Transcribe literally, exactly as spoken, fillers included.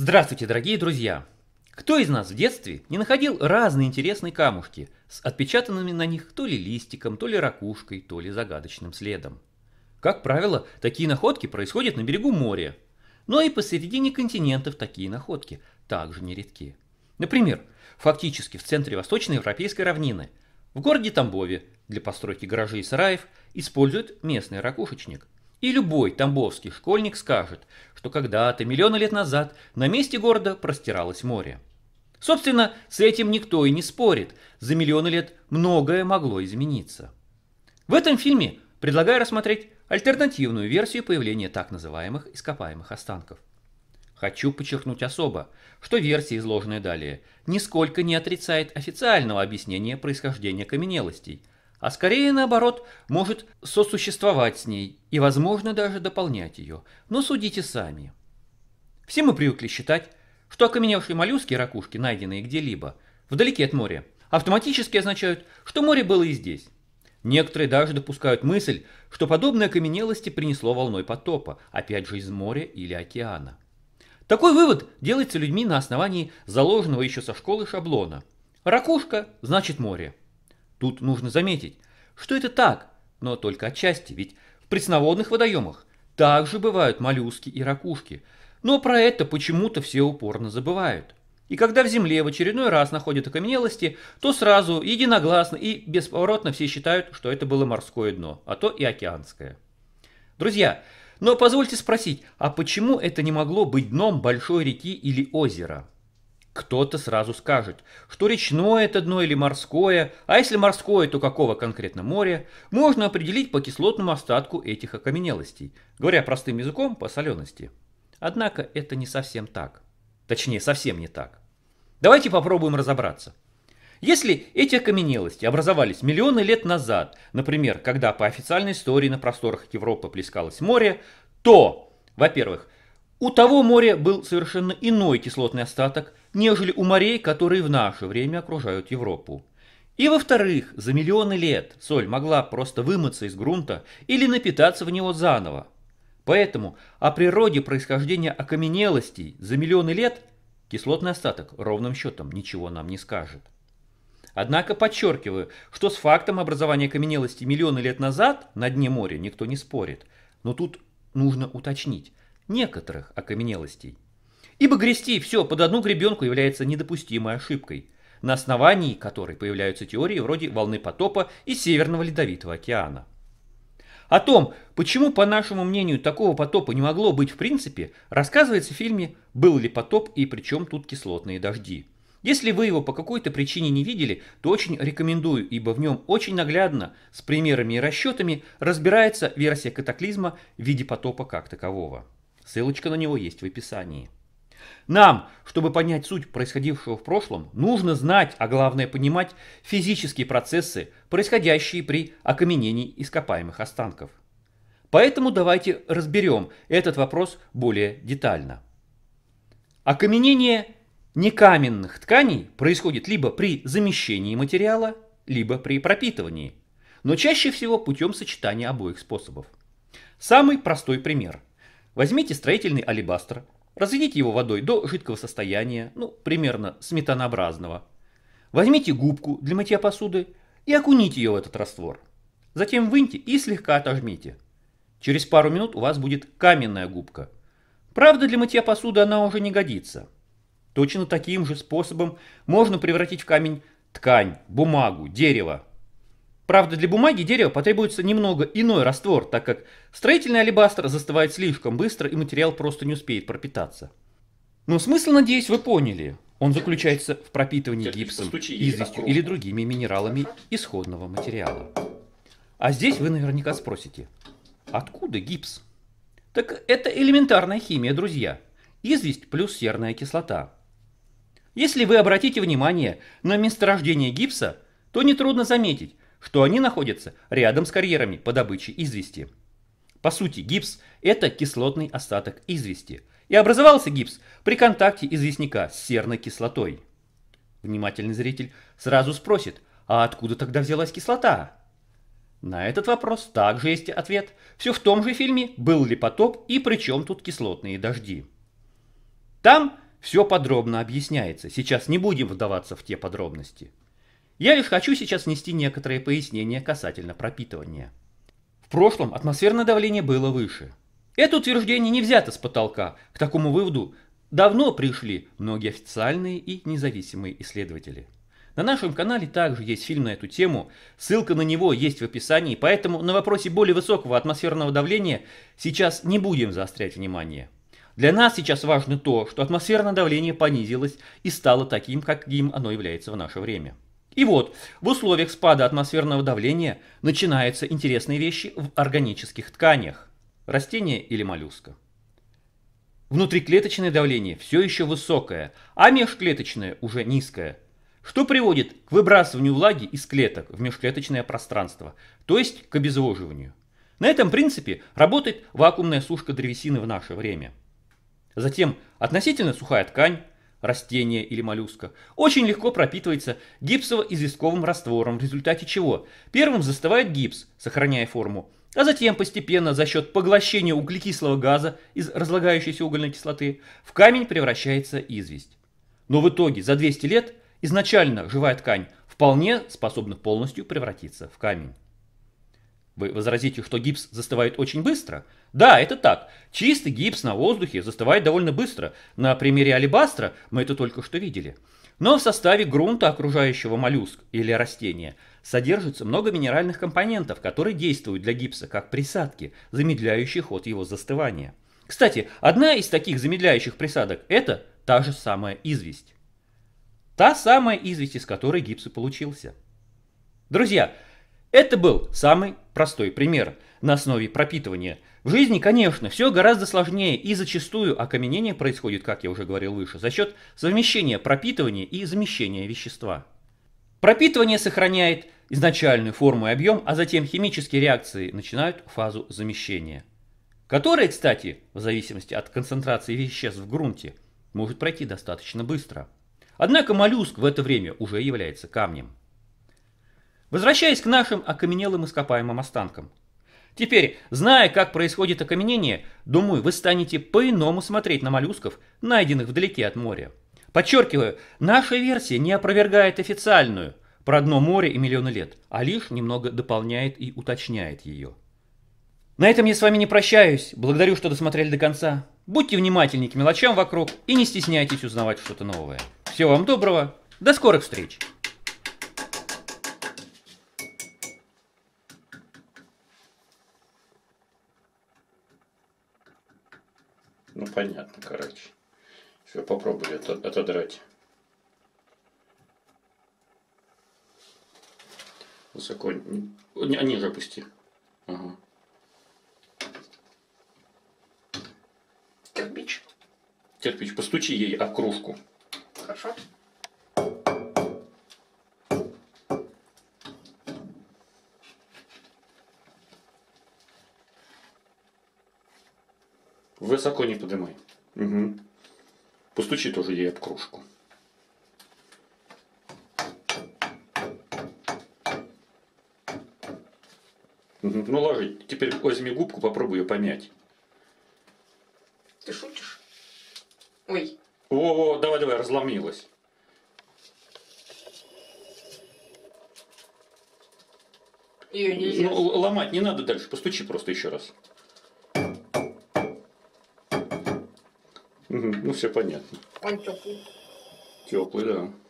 Здравствуйте, дорогие друзья! Кто из нас в детстве не находил разные интересные камушки с отпечатанными на них то ли листиком, то ли ракушкой, то ли загадочным следом? Как правило, такие находки происходят на берегу моря, но и посередине континентов такие находки также нередки. Например, фактически в центре Восточноевропейской равнины, в городе Тамбове, для постройки гаражей и сараев используют местный ракушечник. И любой тамбовский школьник скажет, что когда-то, миллионы лет назад, на месте города простиралось море. Собственно, с этим никто и не спорит, за миллионы лет многое могло измениться. В этом фильме предлагаю рассмотреть альтернативную версию появления так называемых ископаемых останков. Хочу подчеркнуть особо, что версия, изложенная далее, нисколько не отрицает официального объяснения происхождения каменелостей, а скорее, наоборот, может сосуществовать с ней и, возможно, даже дополнять ее. Но судите сами. Все мы привыкли считать, что окаменевшие моллюски и ракушки, найденные где-либо, вдалеке от моря, автоматически означают, что море было и здесь. Некоторые даже допускают мысль, что подобное окаменелости принесло волной потопа, опять же из моря или океана. Такой вывод делается людьми на основании заложенного еще со школы шаблона. Ракушка значит море. Тут нужно заметить, что это так, но только отчасти, ведь в пресноводных водоемах также бывают моллюски и ракушки, но про это почему-то все упорно забывают. И когда в земле в очередной раз находят окаменелости, то сразу, единогласно и бесповоротно все считают, что это было морское дно, а то и океанское. Друзья, но позвольте спросить, а почему это не могло быть дном большой реки или озера? Кто-то сразу скажет, что речное это дно или морское, а если морское, то какого конкретно моря, можно определить по кислотному остатку этих окаменелостей, говоря простым языком, по солености. Однако это не совсем так. Точнее, совсем не так. Давайте попробуем разобраться. Если эти окаменелости образовались миллионы лет назад, например, когда по официальной истории на просторах Европы плескалось море, то, во-первых, у того моря был совершенно иной кислотный остаток, нежели у морей, которые в наше время окружают Европу. И во-вторых, за миллионы лет соль могла просто вымыться из грунта или напитаться в него заново. Поэтому о природе происхождения окаменелостей за миллионы лет кислотный остаток ровным счетом ничего нам не скажет. Однако подчеркиваю, что с фактом образования окаменелостей миллионы лет назад на дне моря никто не спорит, но тут нужно уточнить некоторых окаменелостей. Ибо грести все под одну гребенку является недопустимой ошибкой, на основании которой появляются теории вроде волны потопа и Северного Ледовитого океана. О том, почему, по нашему мнению, такого потопа не могло быть в принципе, рассказывается в фильме «Был ли потоп и при чем тут кислотные дожди?». Если вы его по какой-то причине не видели, то очень рекомендую, ибо в нем очень наглядно, с примерами и расчетами, разбирается версия катаклизма в виде потопа как такового. Ссылочка на него есть в описании. Нам, чтобы понять суть происходившего в прошлом, нужно знать, а главное понимать, физические процессы, происходящие при окаменении ископаемых останков. Поэтому давайте разберем этот вопрос более детально. Окаменение некаменных тканей происходит либо при замещении материала, либо при пропитывании, но чаще всего путем сочетания обоих способов. Самый простой пример. Возьмите строительный алебастр. Разведите его водой до жидкого состояния, ну, примерно сметанообразного. Возьмите губку для мытья посуды и окуните ее в этот раствор. Затем выньте и слегка отожмите. Через пару минут у вас будет каменная губка. Правда, для мытья посуды она уже не годится. Точно таким же способом можно превратить в камень ткань, бумагу, дерево. Правда, для бумаги и дерева потребуется немного иной раствор, так как строительный алебастр застывает слишком быстро и материал просто не успеет пропитаться. Но смысл, надеюсь, вы поняли. Он заключается в пропитывании гипсом, известью или другими минералами исходного материала. А здесь вы наверняка спросите, откуда гипс? Так это элементарная химия, друзья. Известь плюс серная кислота. Если вы обратите внимание на месторождение гипса, то нетрудно заметить, что они находятся рядом с карьерами по добыче извести. По сути, гипс – это кислотный остаток извести. И образовался гипс при контакте известняка с серной кислотой. Внимательный зритель сразу спросит, а откуда тогда взялась кислота? На этот вопрос также есть ответ. Все в том же фильме «Был ли потоп и при чем тут кислотные дожди?». Там все подробно объясняется. Сейчас не будем вдаваться в те подробности. Я лишь хочу сейчас внести некоторые пояснения касательно пропитывания. В прошлом атмосферное давление было выше. Это утверждение не взято с потолка. К такому выводу давно пришли многие официальные и независимые исследователи. На нашем канале также есть фильм на эту тему, ссылка на него есть в описании, поэтому на вопросе более высокого атмосферного давления сейчас не будем заострять внимание. Для нас сейчас важно то, что атмосферное давление понизилось и стало таким, каким оно является в наше время. И вот, в условиях спада атмосферного давления начинаются интересные вещи в органических тканях, растения или моллюска. Внутриклеточное давление все еще высокое, а межклеточное уже низкое, что приводит к выбрасыванию влаги из клеток в межклеточное пространство, то есть к обезвоживанию. На этом принципе работает вакуумная сушка древесины в наше время. Затем относительно сухая ткань, растения или моллюска, очень легко пропитывается гипсово-известковым раствором, в результате чего первым застывает гипс, сохраняя форму, а затем постепенно за счет поглощения углекислого газа из разлагающейся угольной кислоты в камень превращается известь. Но в итоге за двести лет изначально живая ткань вполне способна полностью превратиться в камень. Вы возразите, что гипс застывает очень быстро? Да, это так. Чистый гипс на воздухе застывает довольно быстро. На примере алебастра мы это только что видели. Но в составе грунта, окружающего моллюск или растения, содержится много минеральных компонентов, которые действуют для гипса как присадки, замедляющие ход его застывания. Кстати, одна из таких замедляющих присадок – это та же самая известь. Та самая известь, из которой гипс и получился. Друзья, это был самый простой пример на основе пропитывания. В жизни, конечно, все гораздо сложнее, и зачастую окаменение происходит, как я уже говорил выше, за счет совмещения пропитывания и замещения вещества. Пропитывание сохраняет изначальную форму и объем, а затем химические реакции начинают фазу замещения, которая, кстати, в зависимости от концентрации веществ в грунте, может пройти достаточно быстро. Однако моллюск в это время уже является камнем. Возвращаясь к нашим окаменелым ископаемым останкам. Теперь, зная, как происходит окаменение, думаю, вы станете по-иному смотреть на моллюсков, найденных вдалеке от моря. Подчеркиваю, наша версия не опровергает официальную про дно моря и миллионы лет, а лишь немного дополняет и уточняет ее. На этом я с вами не прощаюсь. Благодарю, что досмотрели до конца. Будьте внимательны к мелочам вокруг и не стесняйтесь узнавать что-то новое. Всего вам доброго. До скорых встреч. Ну понятно, короче. Все, попробовали это отодрать. Высоко. Ниже опусти. Ага. Кирпич. Кирпич, постучи ей об кружку. Хорошо. Высоко не поднимай. Угу. Постучи тоже ей об кружку. Угу. Ну ложи. Теперь возьми губку, попробуй ее помять. Ты шутишь? Ой. О, давай, давай, разломилась. Ее нельзя. Ну, ломать не надо дальше. Постучи просто еще раз. Ну все понятно. Он теплый. Теплый, да.